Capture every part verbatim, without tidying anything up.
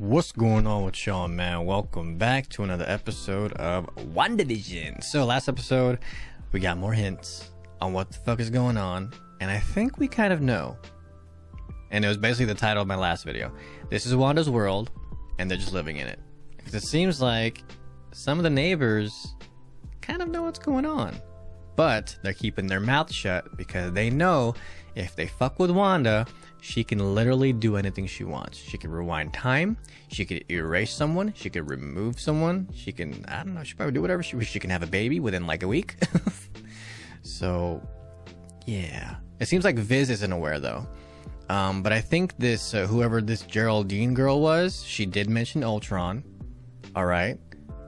What's going on with y'all, man? Welcome back to another episode of WandaVision. So last episode, we got more hints on what the fuck is going on, and I think we kind of know. And it was basically the title of my last video. This is Wanda's world, and they're just living in it. Because it seems like some of the neighbors kind of know what's going on. But they're keeping their mouth shut because they know if they fuck with Wanda, she can literally do anything she wants. She can rewind time. She could erase someone. She could remove someone. She can, I don't know, she probably do whatever she wishes. She can have a baby within like a week. So, yeah. It seems like Viz isn't aware though. Um, but I think this, uh, whoever this Geraldine girl was, she did mention Ultron. All right.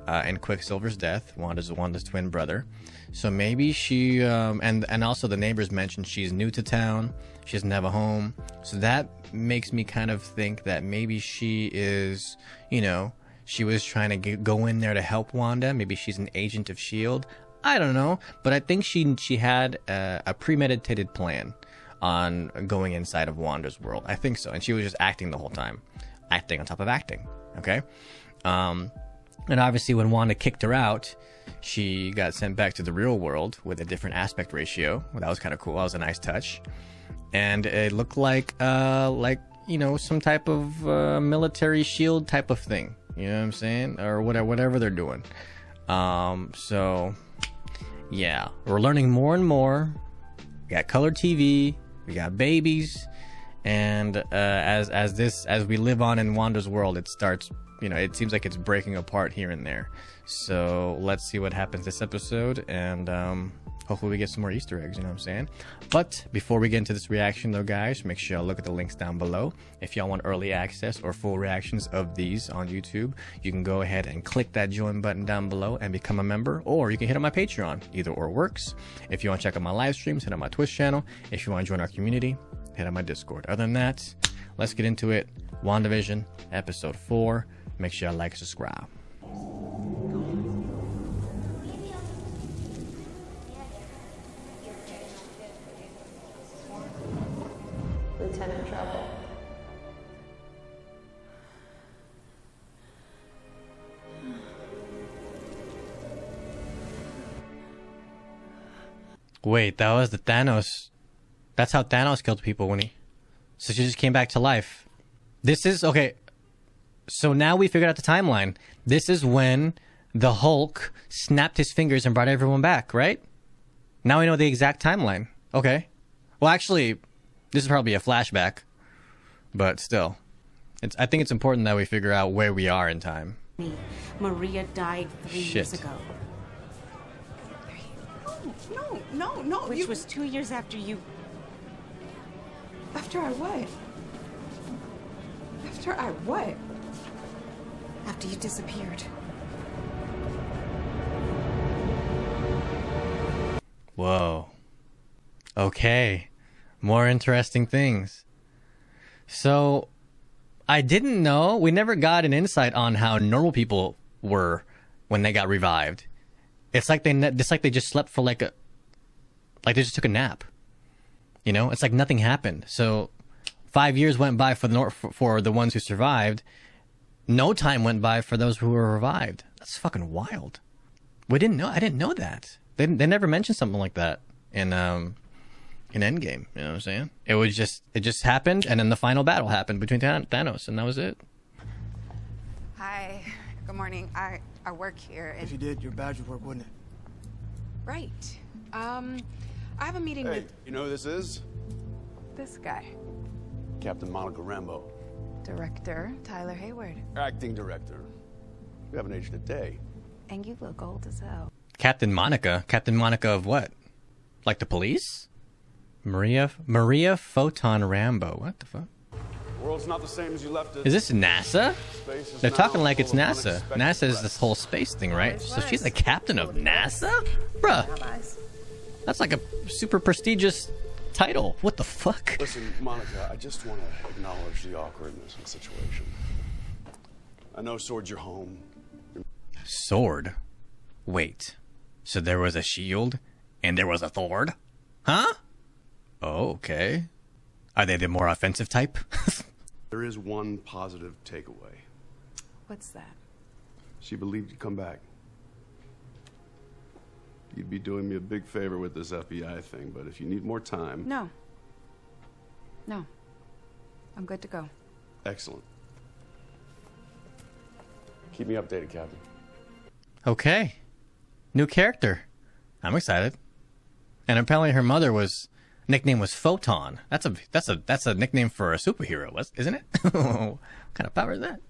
Uh, and Quicksilver's death, Wanda's, Wanda's twin brother. So maybe she, um, and, and also the neighbors mentioned she's new to town. She doesn't have a home. So that makes me kind of think that maybe she is, you know, she was trying to get, go in there to help Wanda. Maybe she's an agent of S H I E L D. I don't know. But I think she, she had a, a premeditated plan on going inside of Wanda's world. I think so. And she was just acting the whole time. Acting on top of acting. Okay? Um, and obviously when Wanda kicked her out, she got sent back to the real world with a different aspect ratio. Well, that was kind of cool. That was a nice touch. And it looked like, uh, like, you know, some type of uh, military shield type of thing. You know what I'm saying? Or whatever, whatever they're doing. Um, so, yeah. We're learning more and more. We got color T V. We got babies. And uh, as, as, this, as we live on in Wanda's world, it starts... You know, it seems like it's breaking apart here and there. So let's see what happens this episode, and um, hopefully we get some more Easter eggs, you know what I'm saying? But before we get into this reaction though, guys, make sure y'all look at the links down below. If y'all want early access or full reactions of these on YouTube, you can go ahead and click that join button down below and become a member, or you can hit on my Patreon, either or works. If you want to check out my live streams, hit on my Twitch channel. If you want to join our community, hit on my Discord. Other than that, let's get into it. WandaVision, episode four. Make sure you like and subscribe. Lieutenant Trouble. Wait, that was the Thanos. That's how Thanos killed people when he... So she just came back to life. This is... Okay... So now we figured out the timeline. This is when the Hulk snapped his fingers and brought everyone back, right? Now we know the exact timeline. Okay. Well, actually, this is probably a flashback, but still. It's, I think it's important that we figure out where we are in time. Maria died three Shit. years ago. No, no, no, no. Which you... was two years after you... After I what? After I what? After you disappeared. Whoa. Okay. More interesting things. So, I didn't know. We never got an insight on how normal people were when they got revived. It's like they, it's like they just slept for like a... Like they just took a nap. You know? It's like nothing happened. So, five years went by for the, for the ones who survived... No time went by for those who were revived. That's fucking wild. We didn't know. I didn't know that. They they never mentioned something like that in um in Endgame. You know what I'm saying? It was just it just happened, and then the final battle happened between Thanos, and that was it. Hi. Good morning. I I work here. And... If you did, your badge would work, wouldn't it? Right. Um, I have a meeting hey, with. You know who this is? This guy. Captain Monica Rambeau. Director Tyler Hayward. Acting director. You haven't aged a day. And you look old as hell. Captain Monica? Captain Monica of what? Like the police? Maria Maria Photon Rambeau. What the fuck? The world's not the same as you left it. Is this NASA? Is They're talking like it's NASA. NASA is this whole space thing, right? So she's the captain of NASA? Bruh. That's like a super prestigious... title. What the fuck? Listen, Monica, I just want to acknowledge the awkwardness of the situation. I know Sword's your home. Sword? Wait. So there was a shield and there was a Thord? Huh? Oh, okay. Are they the more offensive type? There is one positive takeaway. What's that? She believed you'd come back. You'd be doing me a big favor with this F B I thing, but if you need more time... No. No. I'm good to go. Excellent. Keep me updated, Captain. Okay. New character. I'm excited. And apparently her mother was... nickname was Photon. That's a that's a that's a nickname for a superhero, isn't it? What kind of power is that?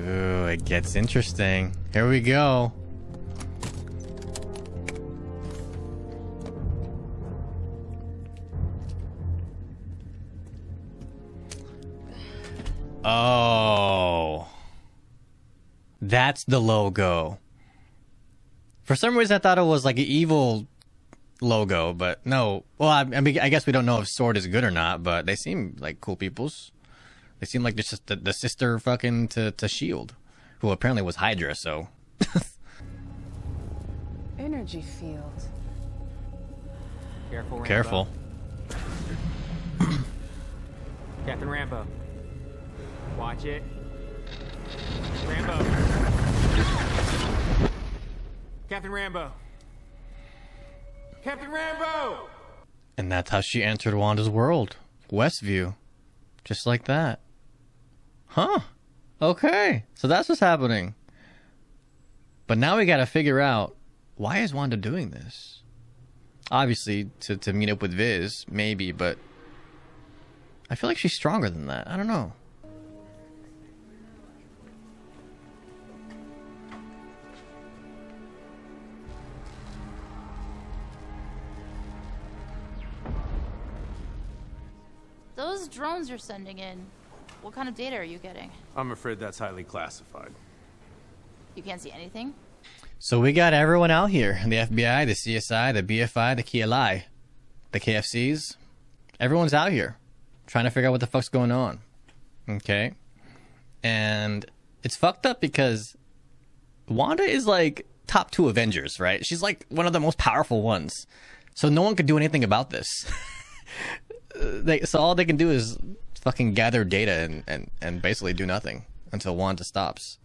Ooh, it gets interesting. Here we go. Oh. That's the logo. For some reason, I thought it was like an evil logo, but no. Well, I, I mean, I guess we don't know if Sword is good or not, but they seem like cool peoples. They seem like they're just the, the sister fucking to, to S H I E L D, who apparently was Hydra, so. Energy field. Careful, Rambeau. Careful. Captain Rambeau. Watch it. Rambeau. Captain Rambeau. Captain Rambeau! And that's how she entered Wanda's world. Westview. Just like that. Huh. Okay. So that's what's happening. But now we gotta figure out, why is Wanda doing this? Obviously, to, to meet up with Viz, maybe, but... I feel like she's stronger than that. I don't know. Those drones you're sending in, what kind of data are you getting? I'm afraid that's highly classified. You can't see anything? So we got everyone out here. The F B I, the C S I, the B F I, the K L I, the K F Cs. Everyone's out here trying to figure out what the fuck's going on. Okay? And it's fucked up because Wanda is like top two Avengers, right? She's like one of the most powerful ones. So no one could do anything about this. They, so all they can do is fucking gather data and, and, and basically do nothing until Wanda stops.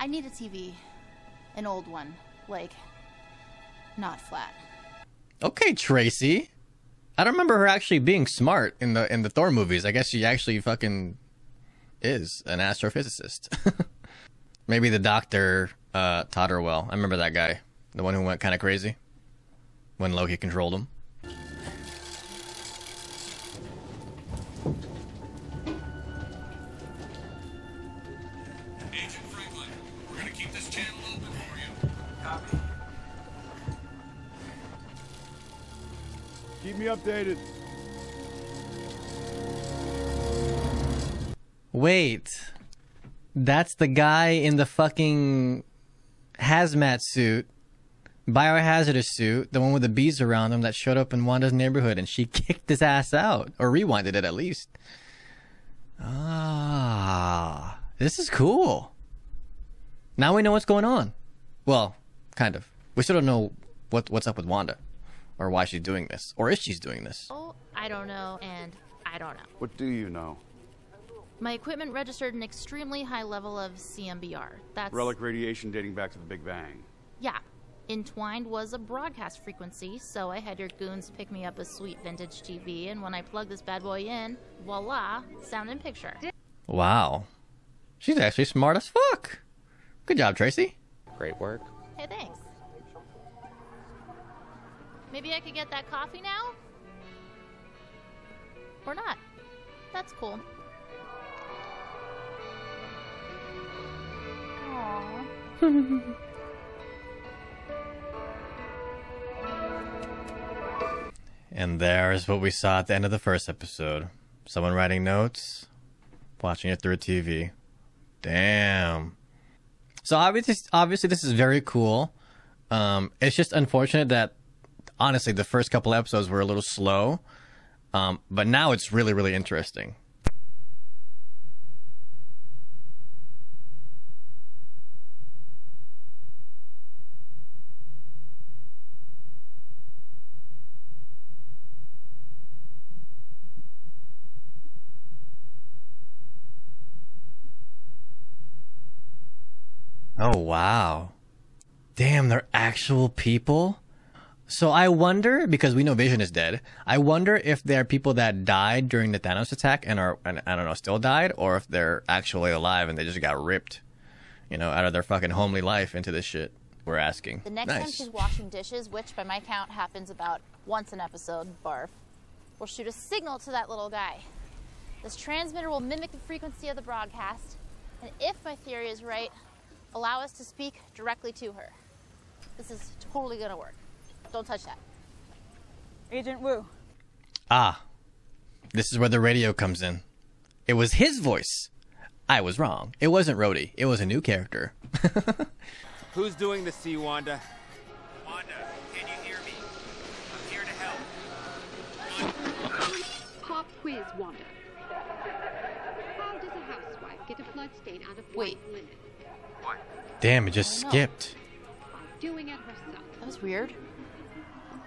I need a T V. An old one. Like, not flat. Okay, Tracy. I don't remember her actually being smart in the in the Thor movies. I guess she actually fucking is an astrophysicist. Maybe the doctor uh, taught her well. I remember that guy, the one who went kind of crazy when Loki controlled him. Updated. Wait, that's the guy in the fucking hazmat suit, biohazardous suit, the one with the bees around him that showed up in Wanda's neighborhood and she kicked his ass out, or rewinded it at least. Ah, this is cool. Now we know what's going on. Well, kind of. We still don't know what what's up with Wanda. Or why she's doing this. Or if she's doing this. Oh, I don't know, and I don't know. What do you know? My equipment registered an extremely high level of C M B R. That's... relic radiation dating back to the Big Bang. Yeah. Entwined was a broadcast frequency, so I had your goons pick me up a sweet vintage T V, and when I plug this bad boy in, voila, sound and picture. Wow. She's actually smart as fuck. Good job, Tracy. Great work. Hey, thanks. Maybe I could get that coffee now? Or not. That's cool. Aww. And there is what we saw at the end of the first episode. Someone writing notes, watching it through a T V. Damn. So obviously, obviously this is very cool. Um, it's just unfortunate that honestly, the first couple episodes were a little slow. Um, but now it's really, really interesting. Oh, wow. Damn, they're actual people? So I wonder, because we know Vision is dead, I wonder if there are people that died during the Thanos attack and are, and, I don't know, still died, or if they're actually alive and they just got ripped, you know, out of their fucking homely life into this shit we're asking. The next nice. time she's washing dishes, which by my count happens about once an episode, barf, we'll shoot a signal to that little guy. This transmitter will mimic the frequency of the broadcast, and if my theory is right, allow us to speak directly to her. This is totally gonna work. Don't touch that. Agent Wu. Ah. This is where the radio comes in. It was his voice. I was wrong. It wasn't Rhodey. It was a new character. Who's doing the sea, Wanda? Wanda, can you hear me? I'm here to help. Pop quiz, Wanda. How does a housewife get a blood stain out of white linen? What? Damn, it just skipped. Doing it herself. That was weird.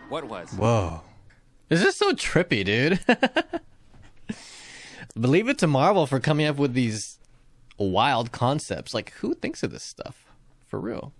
What was? Whoa. This is so trippy, dude. Believe it to Marvel for coming up with these wild concepts. Like, who thinks of this stuff? For real.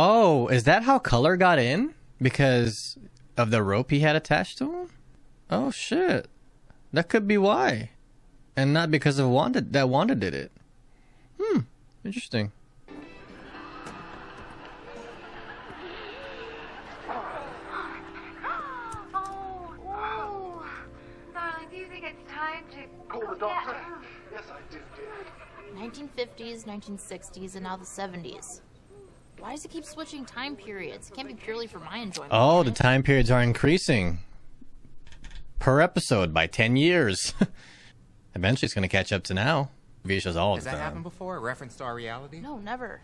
Oh, is that how color got in? Because of the rope he had attached to him? Oh shit. That could be why. And not because of Wanda that Wanda did it. Hmm, interesting. Oh, whoa. Darling, do you think it's time to call the doctor? Yes, I did, dear. nineteen fifties, nineteen sixties, and now the seventies. Why does it keep switching time periods? It can't be purely for my enjoyment. Oh, the time periods are increasing per episode by ten years. Eventually, it's going to catch up to now. V shows all the time. Has that happened before? A reference to our reality? No, never.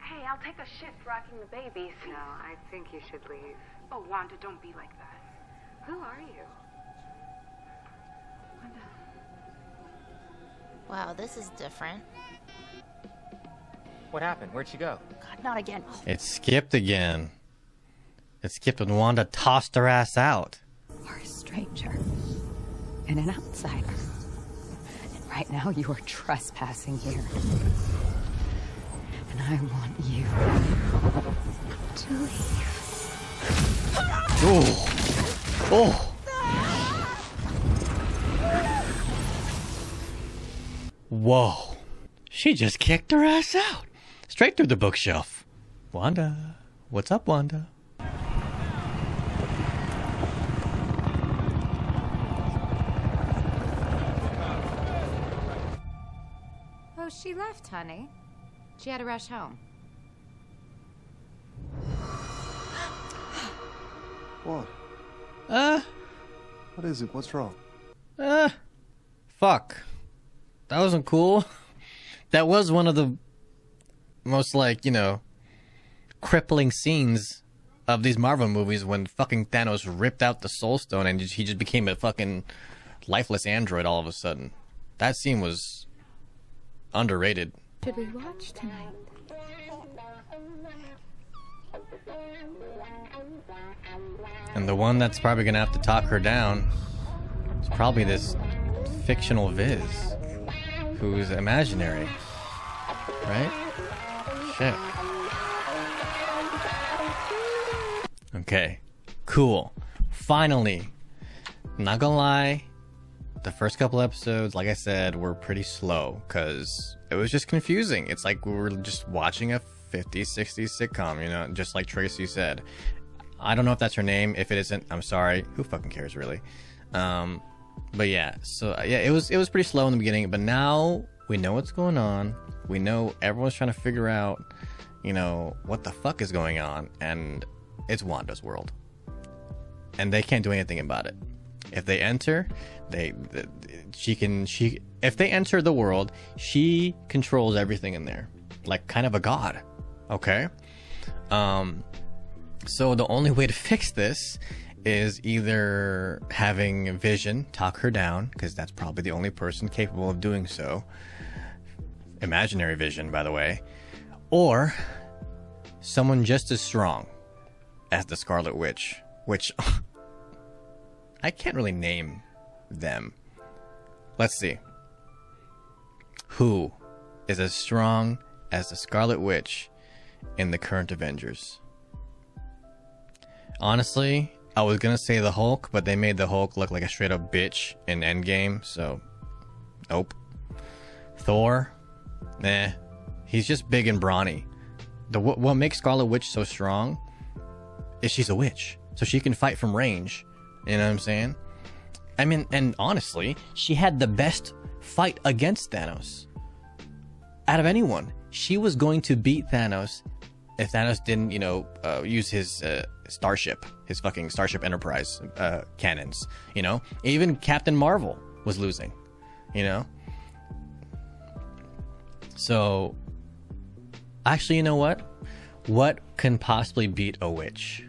Hey, I'll take a shift rocking the babies. No, I think you should leave. Oh, Wanda, don't be like that. Who are you? Wanda. Wow, this is different. What happened? Where'd she go? God, not again. It skipped again. It skipped when Wanda tossed her ass out. You're a stranger and an outsider. And right now you are trespassing here. And I want you to leave. Oh. Oh. Whoa. She just kicked her ass out. Straight through the bookshelf. Wanda. What's up, Wanda? Oh, she left, honey. She had to rush home. What? Uh. What is it? What's wrong? Uh. Fuck. That wasn't cool. That was one of the most, like, you know, crippling scenes of these Marvel movies when fucking Thanos ripped out the Soul Stone and he just became a fucking lifeless android all of a sudden. That scene was underrated. Should we watch tonight? And the one that's probably gonna have to talk her down is probably this fictional Viz, who's imaginary, right? Shit. Okay, cool. Finally, I'm not gonna lie, the first couple episodes, like I said, were pretty slow because it was just confusing. It's like we were just watching a fifties, sixties sitcom, you know, just like Tracy said. I don't know if that's her name. If it isn't, I'm sorry. Who fucking cares, really? Um, But yeah, so yeah, it was it was pretty slow in the beginning, but now we know what's going on. We know everyone's trying to figure out, you know, what the fuck is going on? And it's Wanda's world. And they can't do anything about it. If they enter, they, she can, she, if they enter the world, she controls everything in there. Like kind of a god. Okay. Um, so the only way to fix this is either having Vision talk her down, because that's probably the only person capable of doing so. Imaginary Vision, by the way. Or someone just as strong as the Scarlet Witch, which I can't really name them. Let's see. Who is as strong as the Scarlet Witch in the current Avengers? Honestly, I was gonna say the Hulk, but they made the Hulk look like a straight up bitch in Endgame, so nope. Thor? Nah. He's just big and brawny. The, what, what makes Scarlet Witch so strong is she's a witch, so she can fight from range. You know what I'm saying? I mean, and honestly, she had the best fight against Thanos. Out of anyone, she was going to beat Thanos if Thanos didn't, you know, uh, use his uh, starship, his fucking Starship Enterprise uh, cannons. You know, even Captain Marvel was losing. You know, so actually, you know what? What can possibly beat a witch?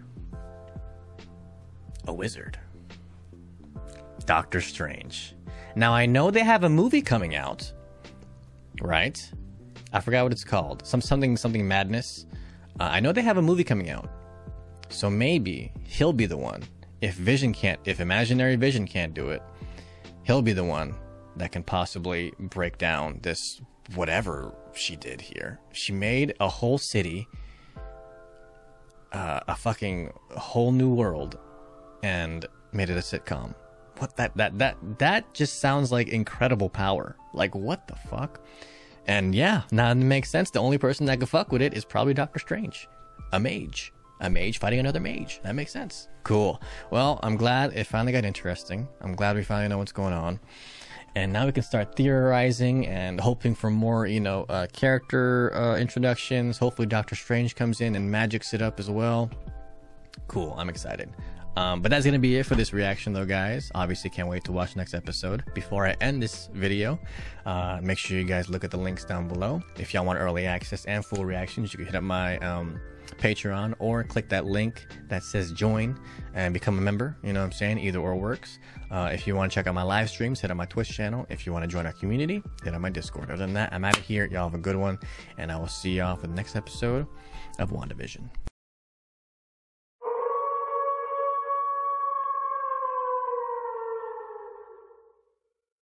A wizard. Doctor Strange. Now, I know they have a movie coming out, right? I forgot what it's called. Some something something madness. Uh, I know they have a movie coming out, so maybe he'll be the one. If Vision can't, if Imaginary Vision can't do it, he'll be the one that can possibly break down this whatever she did here. She made a whole city, uh, a fucking whole new world, and made it a sitcom. What that that that that just sounds like incredible power. Like what the fuck? And yeah, now it makes sense. The only person that could fuck with it is probably Doctor Strange, a mage, a mage fighting another mage. That makes sense. Cool. Well, I'm glad it finally got interesting. I'm glad we finally know what's going on, and now we can start theorizing and hoping for more, you know, uh, character uh, introductions. Hopefully, Doctor Strange comes in and magics it up as well. Cool. I'm excited. Um, but that's going to be it for this reaction, though, guys. Obviously, can't wait to watch the next episode. Before I end this video, uh, make sure you guys look at the links down below. If y'all want early access and full reactions, you can hit up my um, Patreon or click that link that says join and become a member. You know what I'm saying? Either or works. Uh, if you want to check out my live streams, hit up my Twitch channel. If you want to join our community, hit up my Discord. Other than that, I'm out of here. Y'all have a good one, and I will see y'all for the next episode of WandaVision.